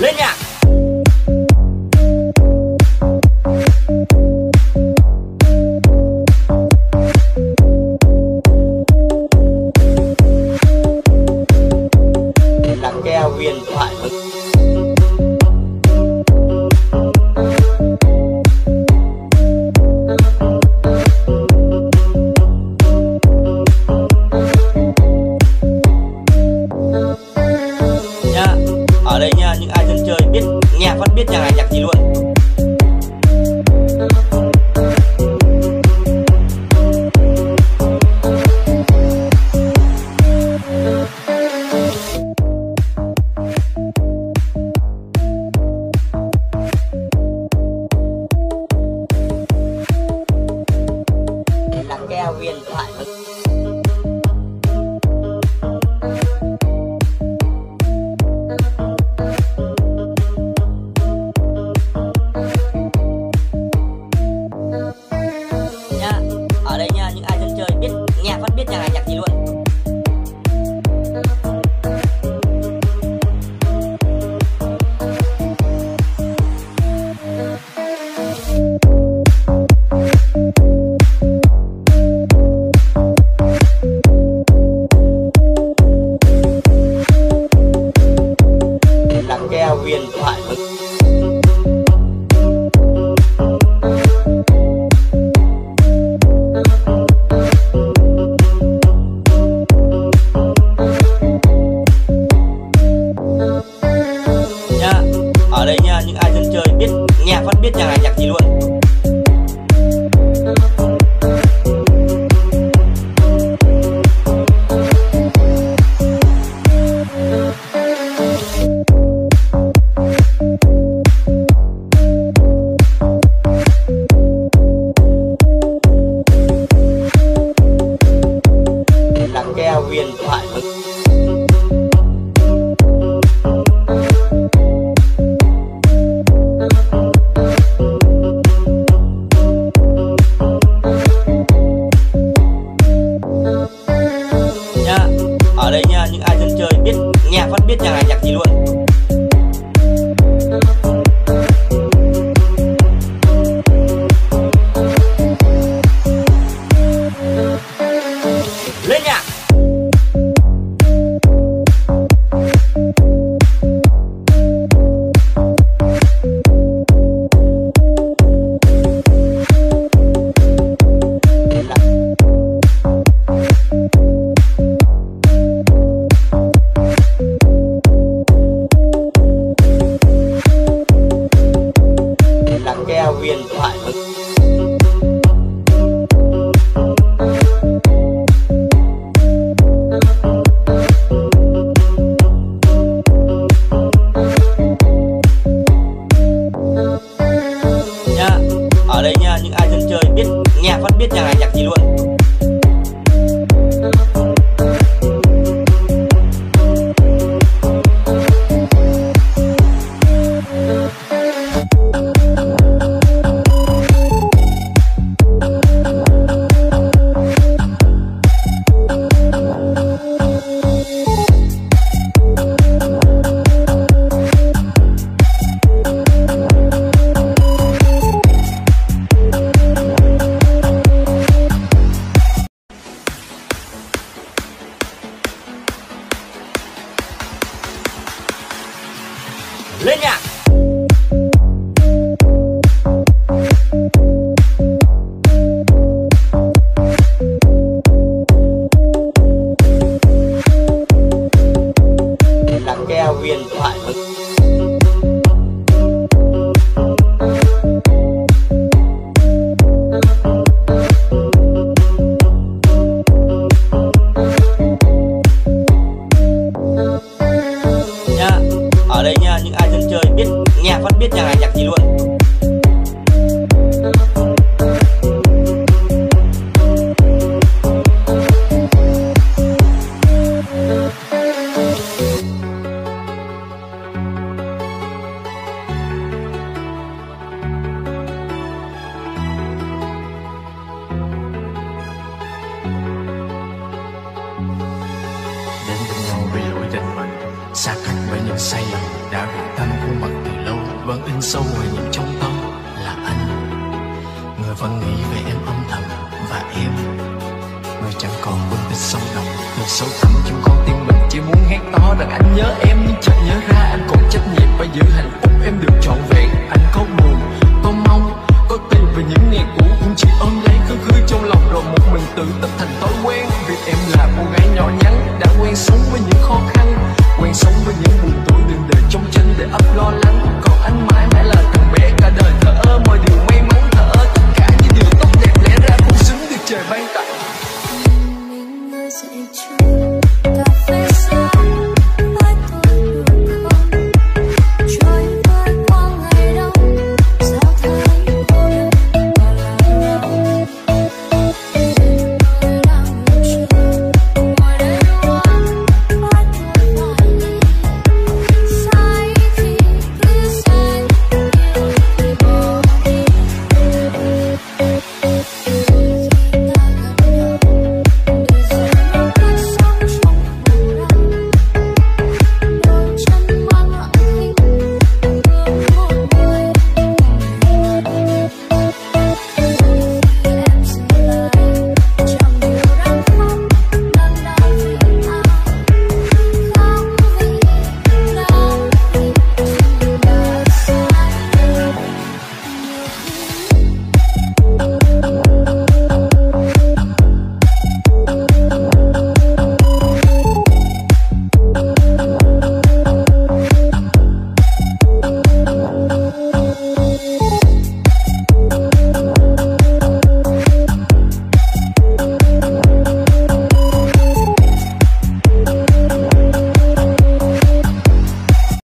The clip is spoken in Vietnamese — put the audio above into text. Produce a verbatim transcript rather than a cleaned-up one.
lên nhạc. Là keo huyền thoại mực. Ở đây nha, những ai dân chơi biết nhạc vẫn biết nhạc này nhạc gì luôn. Đây là keo huyền thoại mực. Keo huyền thoại mực. Nha, ở đây nha, những ai dân chơi biết nhạc vẫn biết nhạc này nhạc gì luôn. Keo huyền thoại mực. Nha, ở đây nha, những ai dân chơi biết nhạc vẫn biết nhạc này nhạc gì luôn. Lên nhạc. Keo huyền thoại mực. Nha, ở đây nha, những ai dân chơi biết nhạc vẫn biết nhạc này nhạc gì luôn. Lên nhạc. Đây là keo huyền thoại mực. Ở đây nha, những ai dân chơi biết nhạc vẫn biết nhạc này nhạc gì luôn. Đến với nhau vì lỗi tình mình xa cách với những say đã bị tâm hồn. sâu lòng, mình sâu thẳm trong con tim mình chỉ muốn hét to rằng anh nhớ em, nhưng chợt nhớ ra anh còn trách nhiệm phải giữ hạnh phúc em được trọn vẹn. Anh có buồn, có mong, có tin về những ngày cũ cũng chỉ ôm lấy cứ khứ trong lòng rồi một mình tự tập thành thói quen. Vì em là cô gái nhỏ nhắn đã quen sống với những khó khăn, quen sống với những buồn tuổi đừng để trong chân để ấp lo lắng. Còn anh mãi mãi là thằng bé cả đời thờ ơ mọi điều may mắn, thờ ơ tất cả những điều tốt đẹp lẽ ra không xứng được trời ban tặng. Mình, mình,